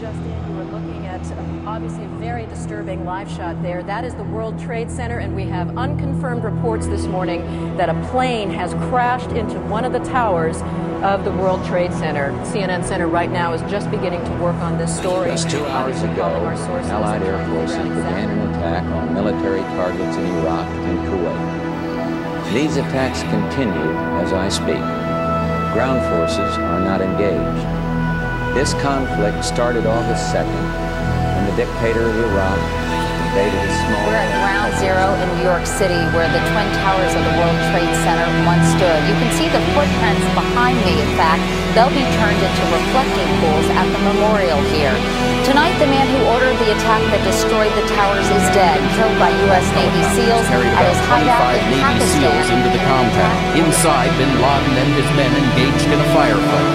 just in, you were looking at obviously a very disturbing live shot there. That is the World Trade Center, and we have unconfirmed reports this morning that a plane has crashed into one of the towers of the World Trade Center. CNN Center right now is just beginning to work on this story. Just 2 hours ago, Allied Air Forces began an attack on military targets in Iraq and Kuwait. These attacks continue as I speak. Ground forces are not engaged. This conflict started August 2nd, when the dictator of Iraq invaded a small... We're at Ground Zero in New York City, where the Twin Towers of the World Trade Center once stood. You can see the footprints behind me, in fact. They'll be turned into reflecting pools at the memorial here. Tonight, the man who ordered the attack that destroyed the towers is dead, killed by U.S. Navy SEALs at his hideout in Pakistan. Navy SEALs into the compound. Inside, Bin Laden and his men engaged in a firefight.